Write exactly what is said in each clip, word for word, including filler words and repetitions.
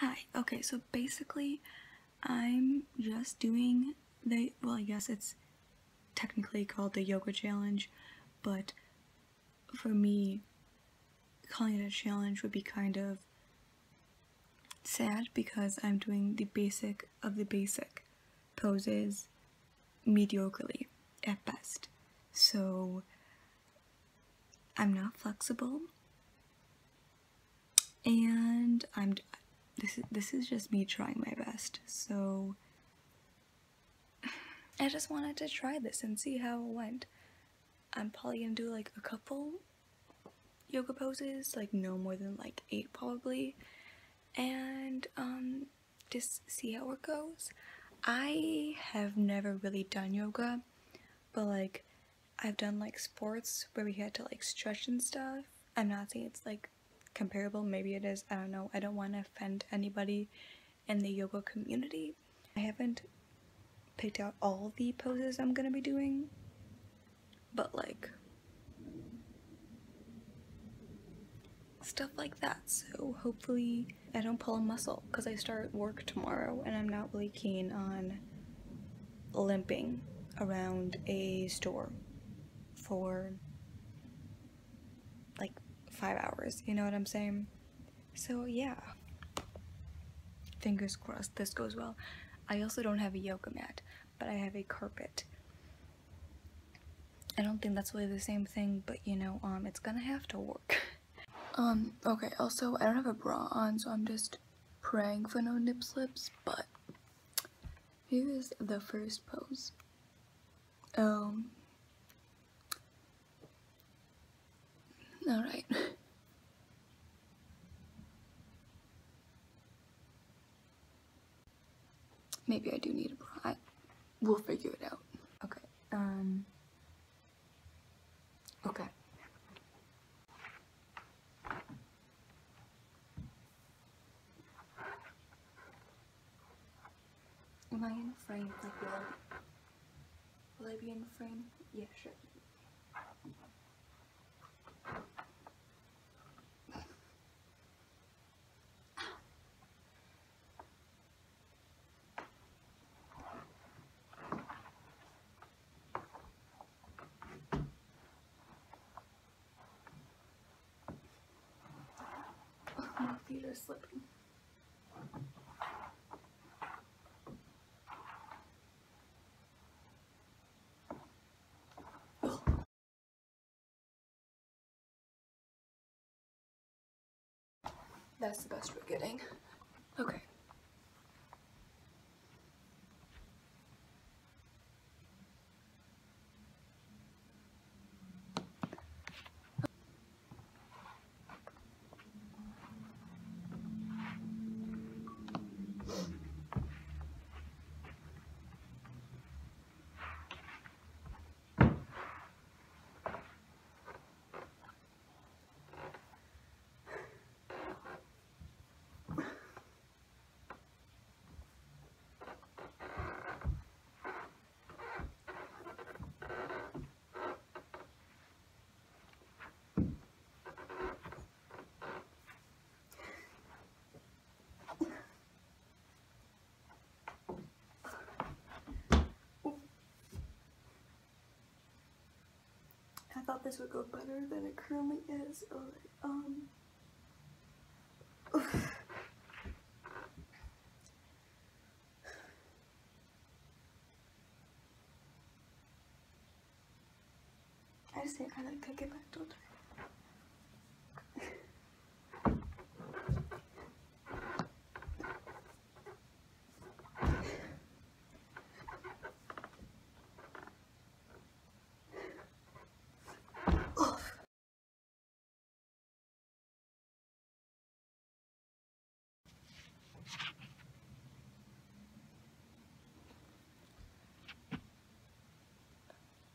Hi. Okay, so basically I'm just doing the, well, I guess it's technically called the yoga challenge, but for me calling it a challenge would be kind of sad because I'm doing the basic of the basic poses mediocrely at best. So I'm not flexible, and I'm this is this is just me trying my best. So I just wanted to try this and see how it went. I'm probably gonna do like a couple yoga poses, like no more than like eight probably, and um just see how it goes. I have never really done yoga, but like I've done like sports where we had to like stretch and stuff. I'm not saying it's like comparable, maybe it is, I don't know. I don't want to offend anybody in the yoga community. I haven't picked out all the poses I'm gonna be doing, but like stuff like that. So hopefully I don't pull a muscle, because I start work tomorrow and I'm not really keen on limping around a store for like five hours, you know what I'm saying? So yeah, fingers crossed this goes well. I also don't have a yoga mat, but I have a carpet. I don't think that's really the same thing, but you know, um it's gonna have to work. Um okay, also I don't have a bra on, so I'm just praying for no nip slips, but here is the first pose. Um All right. Maybe I do need a bra. I, we'll figure it out. Okay. Um. Okay. Am I in frame? Like, will I, will I be in frame? Yeah, sure. Feet are slipping. That's the best we're getting. Okay. I thought this would go better than it currently is. All right, um. I just think I like to get back to it.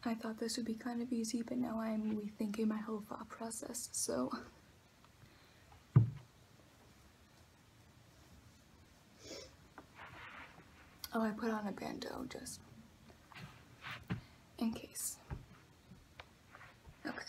I thought this would be kind of easy, but now I'm rethinking my whole thought process, so... Oh, I put on a bandeau, just in case. Okay.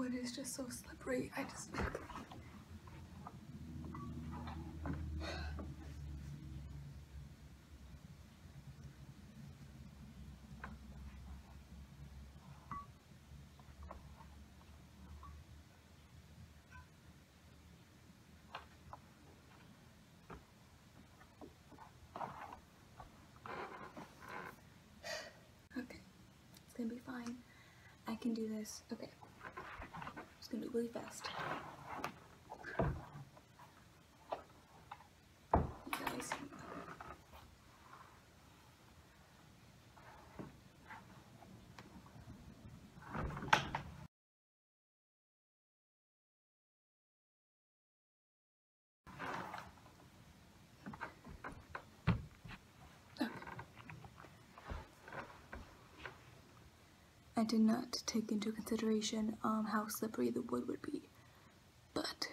wood is just so slippery. I just... gonna be fine. I can do this. Okay. I'm just gonna do it really fast. I did not take into consideration um, how slippery the wood would be, but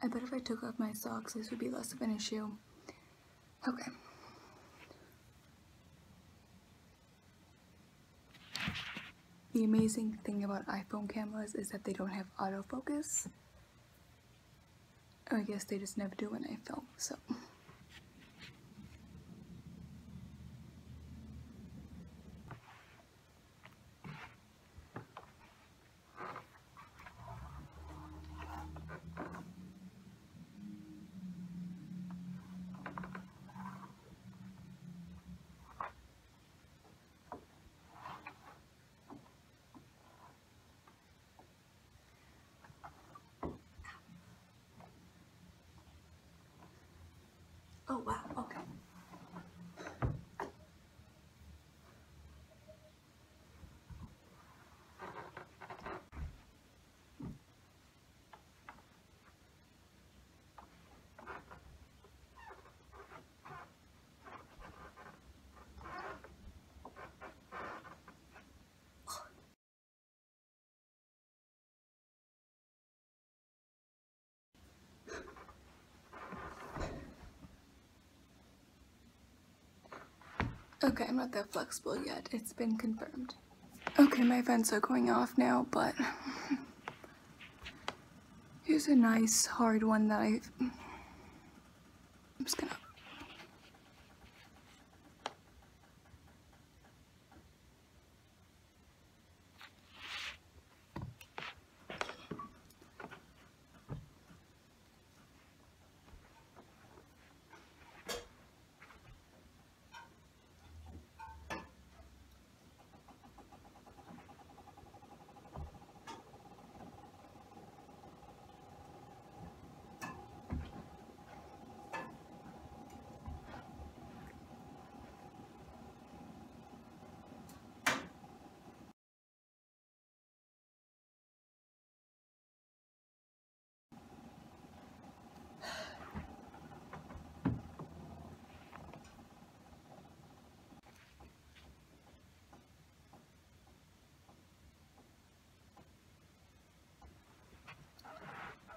I bet if I took off my socks this would be less of an issue. Okay. The amazing thing about iPhone cameras is that they don't have autofocus. Or I guess they just never do when I film, so... Oh wow, okay. Okay, I'm not that flexible yet. It's been confirmed. Okay, my vents are going off now, but here's a nice hard one that I... I'm just gonna...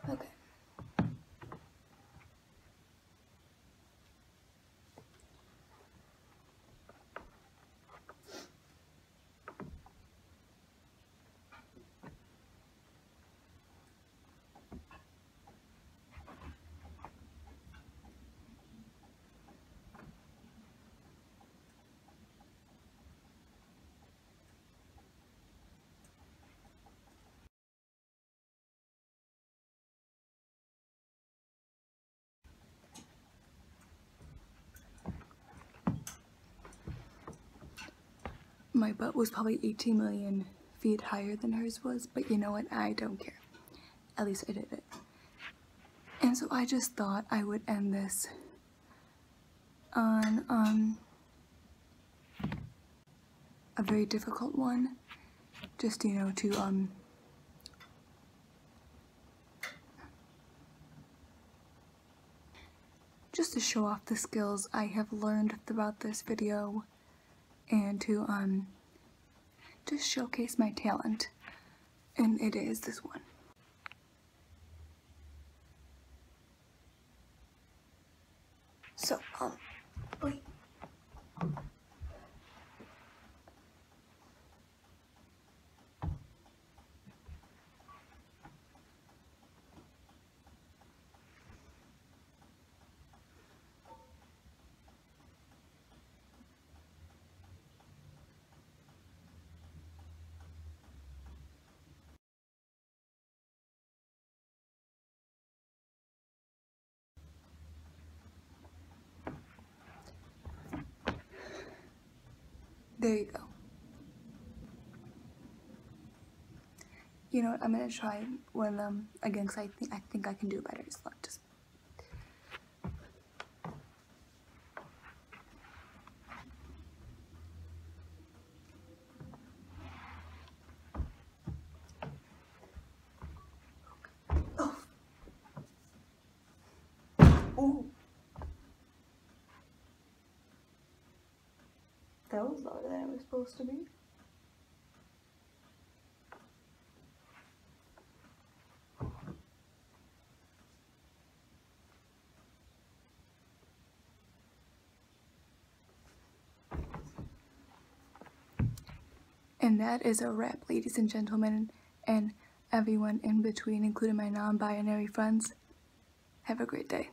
Okay. My butt was probably eighteen million feet higher than hers was, but you know what? I don't care. At least I did it. And so I just thought I would end this on um, a very difficult one, just, you know, to um, just to show off the skills I have learned throughout this video. And to um just showcase my talent, and it is this one. So um wait. There you go. You know what, I'm gonna try one of them again because I think I think I can do better. It's not just. Oh. That was lower than it was supposed to be. And that is a wrap, ladies and gentlemen, and everyone in between, including my non-binary friends. Have a great day.